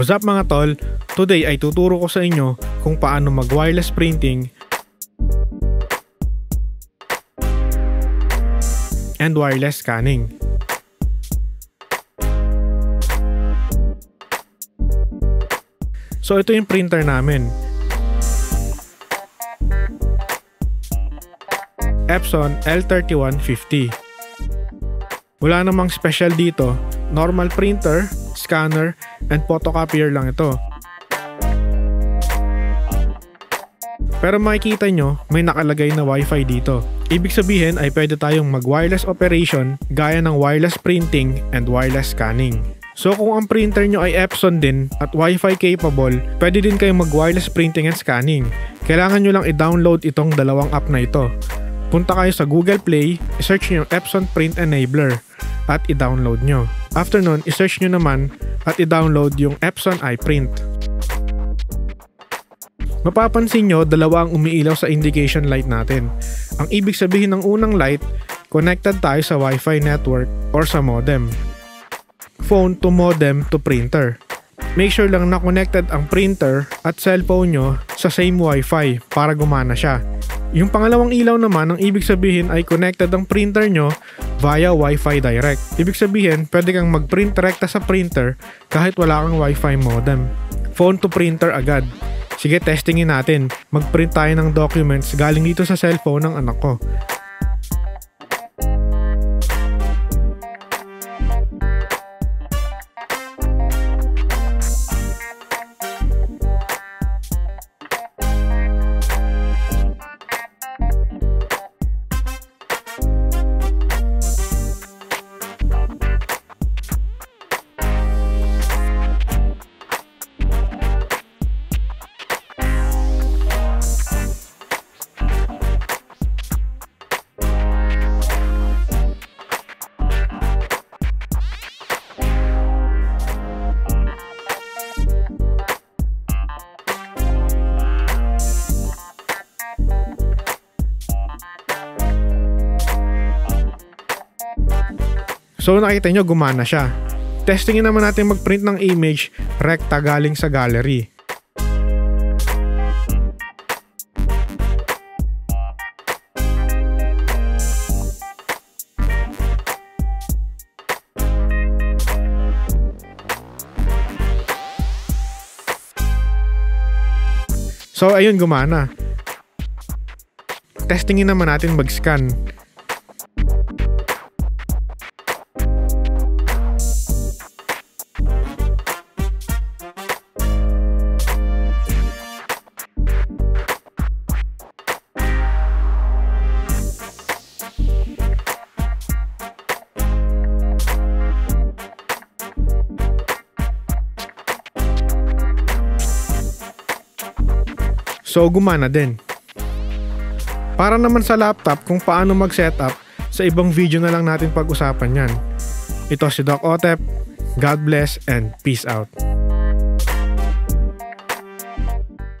What's up mga tol? Today ay tuturo ko sa inyo kung paano mag wireless printing and wireless scanning. So ito yung printer namin, Epson L3150. Wala namang special dito, normal printer, scanner, and photocopier lang ito. Pero makikita nyo, may nakalagay na Wi-Fi dito. Ibig sabihin ay pwede tayong mag-wireless operation gaya ng wireless printing and wireless scanning. So kung ang printer nyo ay Epson din at Wi-Fi capable, pwede din kayong mag-wireless printing and scanning. Kailangan nyo lang i-download itong dalawang app na ito. Punta kayo sa Google Play, i-search nyo yung Epson Print Enabler at i-download nyo. After nun, i-search nyo naman at i-download yung Epson iPrint. Mapapansin nyo, dalawa ang umiilaw sa indication light natin. Ang ibig sabihin ng unang light, connected tayo sa Wi-Fi network or sa modem. Phone to modem to printer. Make sure lang na connected ang printer at cellphone nyo sa same Wi-Fi para gumana siya. Yung pangalawang ilaw naman, ang ibig sabihin ay connected ang printer nyo via Wifi Direct. Ibig sabihin, pwede kang mag-print direkta sa printer kahit wala kang Wifi modem. Phone to printer agad. Sige, testingin natin. Mag-print tayo ng documents galing dito sa cellphone ng anak ko. So nakita nyo, gumana siya. Testingin naman natin mag-print ng image rekta galing sa gallery. So ayun, gumana. Testingin naman natin mag-scan. So gumana din. Para naman sa laptop, kung paano mag-setup, sa ibang video na lang natin pag-usapan yan. Ito si Doc Otep. God bless and peace out.